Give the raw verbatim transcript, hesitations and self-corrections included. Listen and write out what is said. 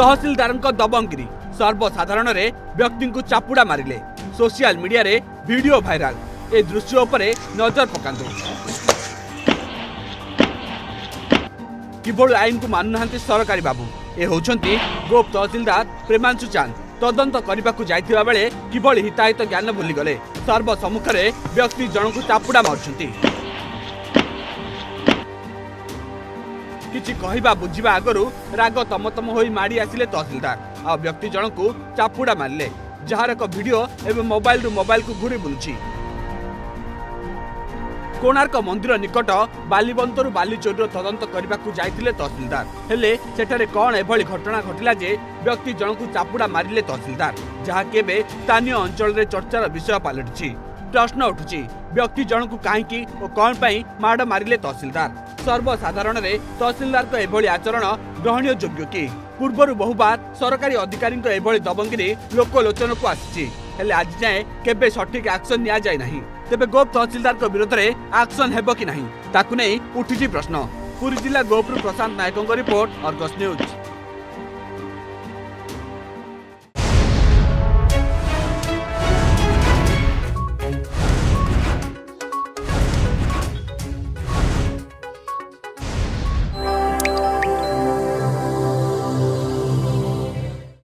तहसीलदार दबंगिरी सर्वसाधारण व्यक्ति को चापुड़ा मारे सोशल मीडिया रे वीडियो वायरल ए दृश्य पर नजर पकांदो किबोल आईन को मानुना सरकारी बाबू ए होछंती गोप तहसीलदार प्रेमांशु चांद तदंत करने जाता बेले किबोल हिताहित ज्ञान भूलीगले सर्वसम्मुखें व्यक्ति जनक चापुड़ा मार्चंती किछि कहबा बुझिबा आगरु राग तमतम होई माड़ी आसिले तहसीलदार आ व्यक्ति जनक चापुड़ा मारले जार एक भिडियो एवं मोबाइल रु मोबाइल को घूरी बुलुची। कोणार्क मंदिर निकट बालीबंतर बालीचोर तदंत करने को जाते तहसीलदार हेले सेठारे कौन एभली घटना घटला जे व्यक्ति जनक चापुड़ा मारे तहसीलदार जहाँ केबे स्थानीय अंचल रे चर्चार विषय पलटिची। प्रश्न उठुची व्यक्ति जनक कहीं और कौन पाई माड़ मारे तहसीलदार सर्वसाधारण तहसीलदार को एभली आचरण ग्रहणीय योग्य कि पूर्वर बहुबार सरकारी अधिकारी एभली दबंगिरी लोकलोचन को आसी आज जाए केबे सठिक एक्शन निया जाय नहीं। तेबे गोप तहसीलदार विरोध में एक्शन हेब कि नहीं ताकु नहीं उठिजी प्रश्न। पुरी जिला गोपरु प्रशांत नायकों रिपोर्ट आर्गस न्यूज।